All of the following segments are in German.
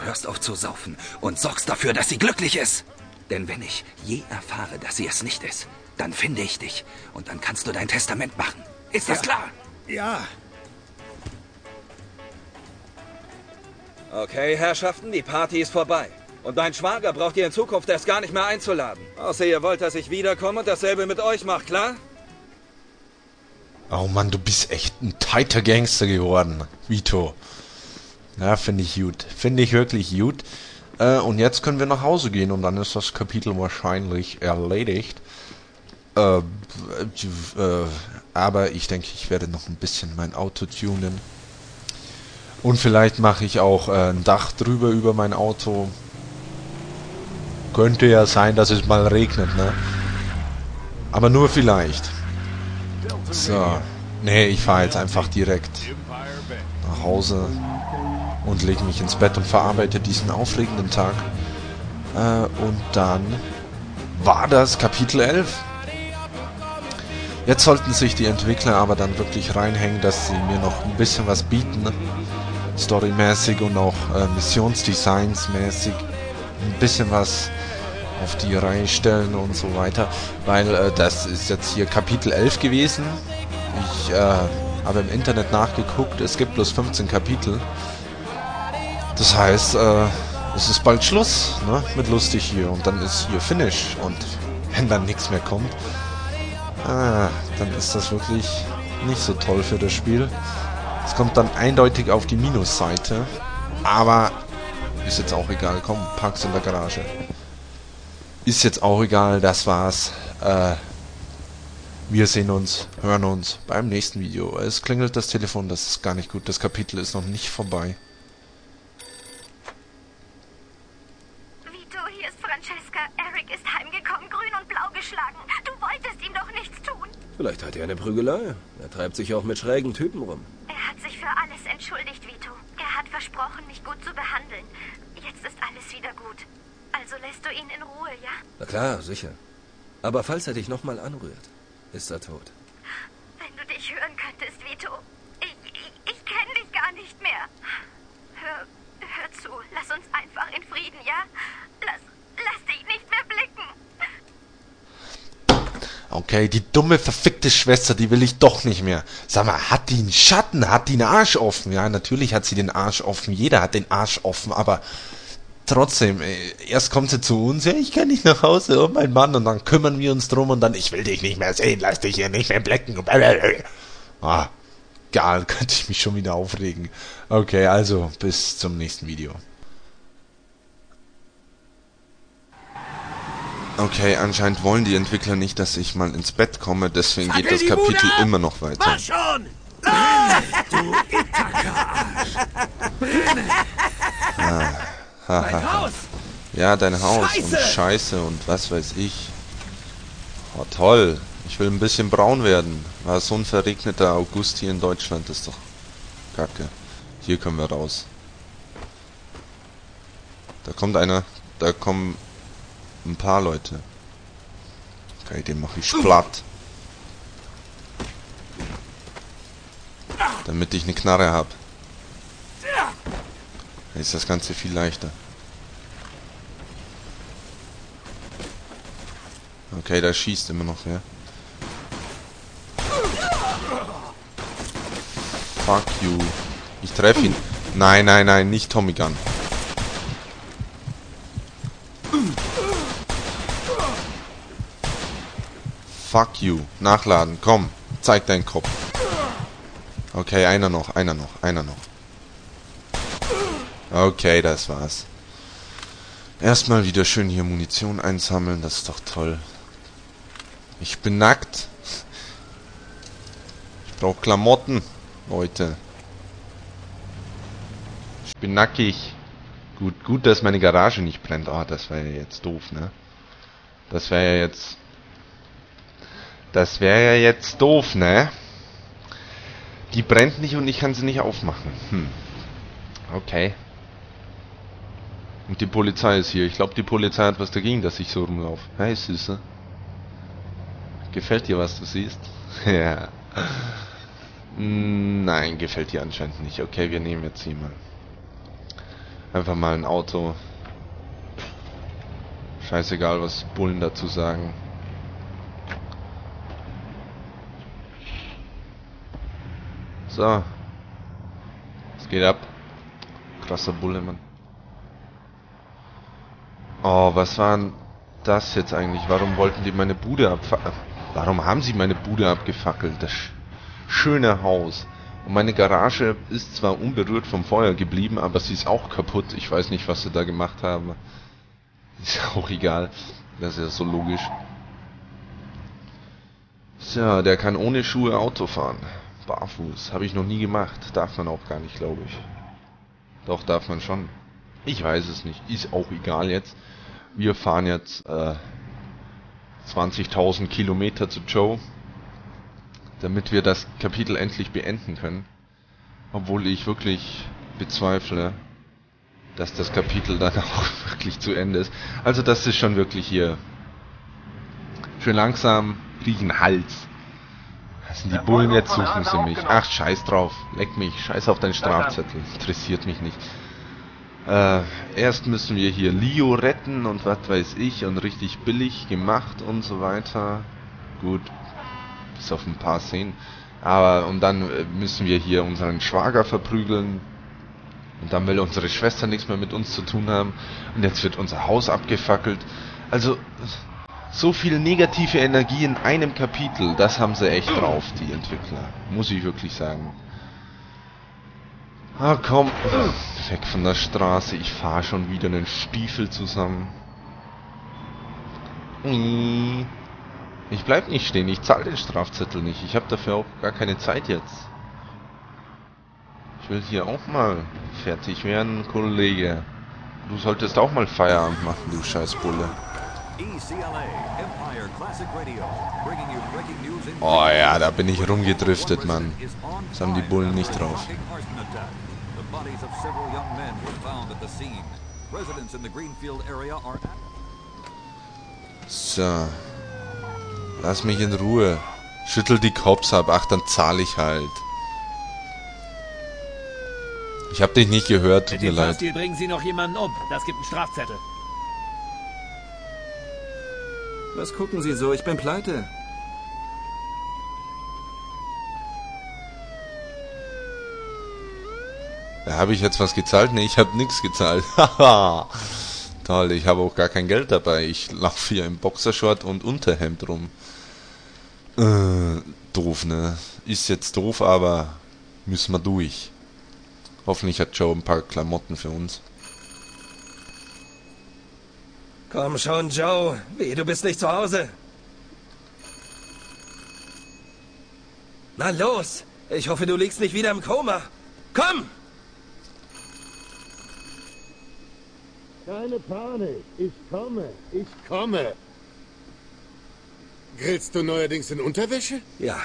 Du hörst auf zu saufen und sorgst dafür, dass sie glücklich ist. Denn wenn ich je erfahre, dass sie es nicht ist, dann finde ich dich. Und dann kannst du dein Testament machen. Ist das klar? Ja. Okay, Herrschaften, die Party ist vorbei. Und dein Schwager braucht ihr in Zukunft erst gar nicht mehr einzuladen. Außer ihr wollt, dass ich wiederkomme und dasselbe mit euch mache, klar? Oh Mann, du bist echt ein tighter Gangster geworden, Vito. Ja, finde ich gut. Finde ich wirklich gut. Und jetzt können wir nach Hause gehen und dann ist das Kapitel wahrscheinlich erledigt. Aber ich denke, ich werde noch ein bisschen mein Auto tunen. Und vielleicht mache ich auch ein Dach drüber über mein Auto. Könnte ja sein, dass es mal regnet, ne? Aber nur vielleicht. So. Nee, ich fahre jetzt einfach direkt nach Hause und lege mich ins Bett und verarbeite diesen aufregenden Tag. Und dann war das Kapitel 11. Jetzt sollten sich die Entwickler aber dann wirklich reinhängen, dass sie mir noch ein bisschen was bieten. Storymäßig und auch Missionsdesignsmäßig. Ein bisschen was auf die Reihe stellen und so weiter, weil das ist jetzt hier Kapitel 11 gewesen. Ich habe im Internet nachgeguckt, es gibt bloß 15 Kapitel. Das heißt, es ist bald Schluss, ne, mit lustig hier und dann ist hier Finish und wenn dann nichts mehr kommt, dann ist das wirklich nicht so toll für das Spiel. Es kommt dann eindeutig auf die Minusseite, aber ist jetzt auch egal. Komm, pack's in der Garage. Ist jetzt auch egal. Das war's. Wir sehen uns, hören uns beim nächsten Video. Es klingelt das Telefon. Das ist gar nicht gut. Das Kapitel ist noch nicht vorbei. Vito, hier ist Francesca. Eric ist heimgekommen, grün und blau geschlagen. Du wolltest ihm doch nichts tun. Vielleicht hat er eine Prügelei. Er treibt sich auch mit schrägen Typen rum. Er hat sich für alles entschuldigt, Vito. Er hat versprochen, mich gut zu behandeln. Jetzt ist alles wieder gut. Also lässt du ihn in Ruhe, ja? Na klar, sicher. Aber falls er dich nochmal anrührt, ist er tot. Wenn du dich hören könntest, Vito. Ich kenne dich gar nicht mehr. Hör zu, lass uns einfach in Frieden, ja? Lass dich nicht mehr blicken. Okay, die dumme, verfickte Schwester, die will ich doch nicht mehr. Sag mal, hat die einen Schatten? Hat die einen Arsch offen? Ja, natürlich hat sie den Arsch offen. Jeder hat den Arsch offen, aber... Trotzdem, erst kommt sie zu uns, ja, ich kann nicht nach Hause, oh mein Mann, und dann kümmern wir uns drum und dann, ich will dich nicht mehr sehen, lass dich hier nicht mehr blicken. Ah, egal, könnte ich mich schon wieder aufregen. Okay, also, bis zum nächsten Video. Okay, anscheinend wollen die Entwickler nicht, dass ich mal ins Bett komme, deswegen geht das Kapitel immer noch weiter. Mach schon! Du Itaka-Arsch! Dein Haus. Ja, dein Haus Scheiße. Und Scheiße und was weiß ich. Oh, toll. Ich will ein bisschen braun werden. War so ein verregneter August hier in Deutschland. Das ist doch kacke. Hier können wir raus. Da kommt einer. Da kommen ein paar Leute. Okay, den mache ich platt. Damit ich eine Knarre habe. Ist das Ganze viel leichter. Okay, da schießt immer noch, ja. Fuck you. Ich treffe ihn. Nein, nein, nein, nicht Tommy Gun. Fuck you. Nachladen, komm. Zeig deinen Kopf. Okay, einer noch, einer noch, einer noch. Okay, das war's. Erstmal wieder schön hier Munition einsammeln, das ist doch toll. Ich bin nackt. Ich brauche Klamotten, Leute. Ich bin nackig. Gut, dass meine Garage nicht brennt. Ah, das wäre ja jetzt doof, ne? Das wäre ja jetzt doof, ne? Die brennt nicht und ich kann sie nicht aufmachen. Hm. Okay. Und die Polizei ist hier. Ich glaube, die Polizei hat was dagegen, dass ich so rumlaufe. Hey, Süße. Gefällt dir, was du siehst? Ja. Nein, gefällt dir anscheinend nicht. Okay, wir nehmen jetzt hier mal. Einfach mal ein Auto. Scheißegal, was Bullen dazu sagen. So. Es geht ab. Krasser Bulle, Mann. Oh, was war denn das jetzt eigentlich? Warum wollten die meine Bude abfackeln? Warum haben sie meine Bude abgefackelt? Das schöne Haus. Und meine Garage ist zwar unberührt vom Feuer geblieben, aber sie ist auch kaputt. Ich weiß nicht, was sie da gemacht haben. Ist auch egal. Das ist ja so logisch. So, der kann ohne Schuhe Auto fahren. Barfuß. Habe ich noch nie gemacht. Darf man auch gar nicht, glaube ich. Doch, darf man schon. Ich weiß es nicht. Ist auch egal jetzt. Wir fahren jetzt 20.000 Kilometer zu Joe, damit wir das Kapitel endlich beenden können. Obwohl ich wirklich bezweifle, dass das Kapitel dann auch wirklich zu Ende ist. Also das ist schon wirklich hier schön langsam, kriechen Hals. Das sind die Bullen, jetzt suchen sie mich. Ach, scheiß drauf. Leck mich. Scheiß auf deinen Strafzettel. Interessiert mich nicht. Erst müssen wir hier Leo retten und was weiß ich und richtig billig gemacht und so weiter. Gut, bis auf ein paar Szenen. Aber und dann müssen wir hier unseren Schwager verprügeln. Und dann will unsere Schwester nichts mehr mit uns zu tun haben. Und jetzt wird unser Haus abgefackelt. Also, so viel negative Energie in einem Kapitel, das haben sie echt drauf, die Entwickler. Muss ich wirklich sagen. Ah, komm. Weg von der Straße. Ich fahre schon wieder einen Stiefel zusammen. Ich bleib nicht stehen. Ich zahle den Strafzettel nicht. Ich habe dafür auch gar keine Zeit jetzt. Ich will hier auch mal fertig werden, Kollege. Du solltest auch mal Feierabend machen, du Scheißbulle. Oh ja, da bin ich rumgedriftet, Mann. Das haben die Bullen nicht drauf. So. Lass mich in Ruhe. Schüttel die Cops ab. Ach, dann zahle ich halt. Ich hab dich nicht gehört, tut mir leid. Bringen Sie noch jemanden um. Das gibt einen Strafzettel. Was gucken Sie so? Ich bin pleite. Da habe ich jetzt was gezahlt? Ne, ich habe nichts gezahlt. Haha. Toll, ich habe auch gar kein Geld dabei. Ich laufe hier im Boxershort und Unterhemd rum. Doof, ne? Ist jetzt doof, aber müssen wir durch. Hoffentlich hat Joe ein paar Klamotten für uns. Komm schon, Joe. Weh, du bist nicht zu Hause. Na los. Ich hoffe, du liegst nicht wieder im Koma. Komm! Keine Panik. Ich komme. Ich komme. Grillst du neuerdings in Unterwäsche? Ja.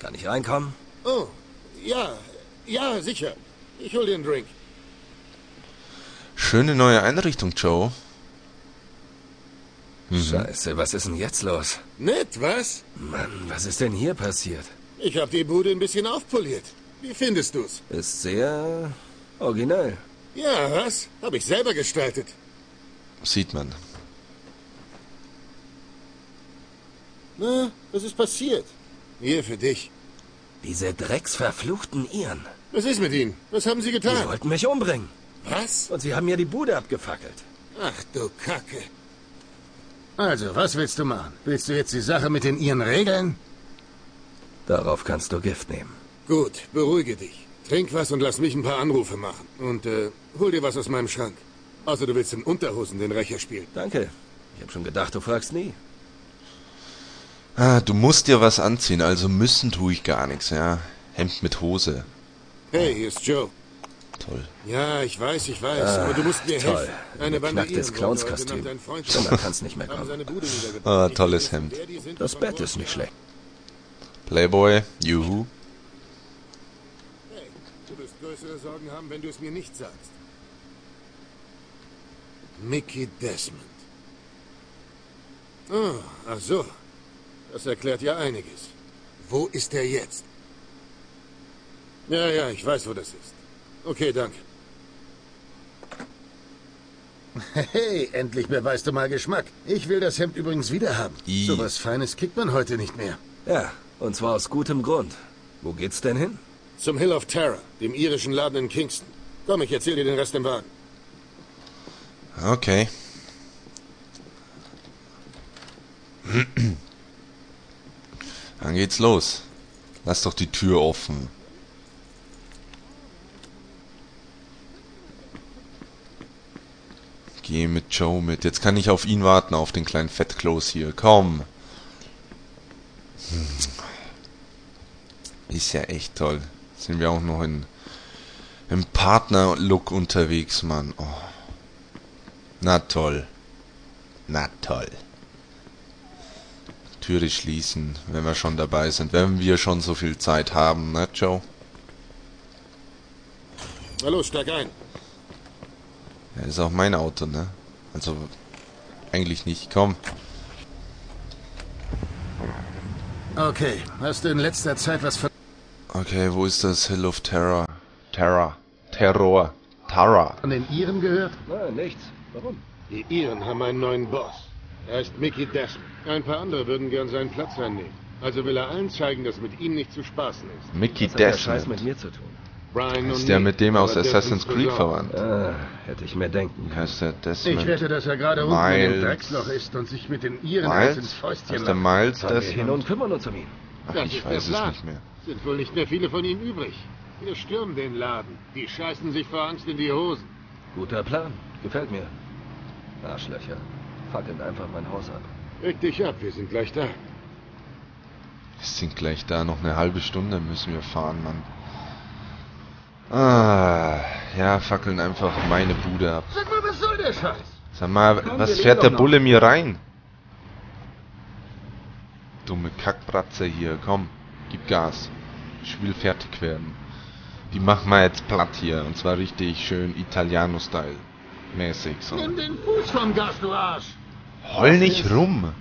Kann ich reinkommen? Oh, ja. Ja, sicher. Ich hol dir einen Drink. Schöne neue Einrichtung, Joe. Scheiße, was ist denn jetzt los? Nett, was? Mann, was ist denn hier passiert? Ich habe die Bude ein bisschen aufpoliert. Wie findest du's? Ist sehr originell. Ja, was? Habe ich selber gestaltet. Sieht man. Na, was ist passiert? Hier für dich. Diese drecksverfluchten Iren. Was ist mit ihnen? Was haben sie getan? Sie wollten mich umbringen. Was? Und sie haben mir die Bude abgefackelt. Ach du Kacke. Also, was willst du machen? Willst du jetzt die Sache mit den Iren regeln? Darauf kannst du Gift nehmen. Gut, beruhige dich. Trink was und lass mich ein paar Anrufe machen. Und hol dir was aus meinem Schrank. Außer du willst in Unterhosen den Rächer spielen. Danke. Ich hab schon gedacht, du fragst nie. Ah, du musst dir was anziehen, also müssen tue ich gar nichts, ja. Hemd mit Hose. Hey, hier ist Joe. Toll. Ja, ich weiß, aber du musst mir helfen. Eine Bande des Clownskostüm. Da kann's nicht mehr kommen. Ah, tolles Hemd. Das Bett ist nicht schlecht. Playboy, juhu. Hey, du wirst größere Sorgen haben, wenn du es mir nicht sagst. Mickey Desmond. Oh, ach so. Das erklärt ja einiges. Wo ist er jetzt? Ja, ja, ich weiß, wo das ist. Okay, danke. Hey, endlich beweist du mal Geschmack. Ich will das Hemd übrigens wieder haben. So was Feines kriegt man heute nicht mehr. Ja, und zwar aus gutem Grund. Wo geht's denn hin? Zum Hill of Terror, dem irischen Laden in Kingston. Komm, ich erzähl dir den Rest im Wagen. Okay. Dann geht's los. Lass doch die Tür offen. Geh mit Joe mit. Jetzt kann ich auf ihn warten, auf den kleinen Fettkloß hier. Komm. Ist ja echt toll. Jetzt sind wir auch noch im Partner-Look unterwegs, Mann. Oh. Na toll. Na toll. Türe schließen, wenn wir schon dabei sind. Wenn wir schon so viel Zeit haben, ne, Joe? Na los, steig ein. Ja, ist auch mein Auto, ne? Also, eigentlich nicht. Komm. Okay, hast du in letzter Zeit was ver... Okay, wo ist das Hill of Terror? Terror. An den Iren gehört? Nein, nichts. Warum? Die Iren haben einen neuen Boss. Er heißt Mickey Desmond. Ein paar andere würden gern seinen Platz einnehmen. Also will er allen zeigen, dass mit ihm nicht zu spaßen ist. Mickey Desmond. Was hat der Scheiß mit mir zu tun? Brian ist der mit dem aus Assassin's Creed verwandt? Hätte ich mir denken können. Heißt der Desmond? Ich wette, dass er gerade unten im Drecksloch ist und sich mit den Iren ins Fäustchen lässt. Der Miles Desmond? Und kümmern uns um ihn. Ach, ich weiß es nicht mehr. Sind wohl nicht mehr viele von ihnen übrig. Wir stürmen den Laden. Die scheißen sich vor Angst in die Hosen. Guter Plan. Gefällt mir. Arschlöcher. Fackelt einfach mein Haus ab. Reg dich ab, wir sind gleich da. Wir sind gleich da. Noch eine halbe Stunde müssen wir fahren, Mann. Ja, fackeln einfach meine Bude ab. Sag mal, was soll der Scheiß? Sag mal, was fährt der Bulle mir rein? Dumme Kackbratze hier, komm, gib Gas. Ich will fertig werden. Die machen wir jetzt platt hier, und zwar richtig schön Italiano-Style mäßig so. Nimm den Fuß vom Gas, du Arsch! Heul nicht rum!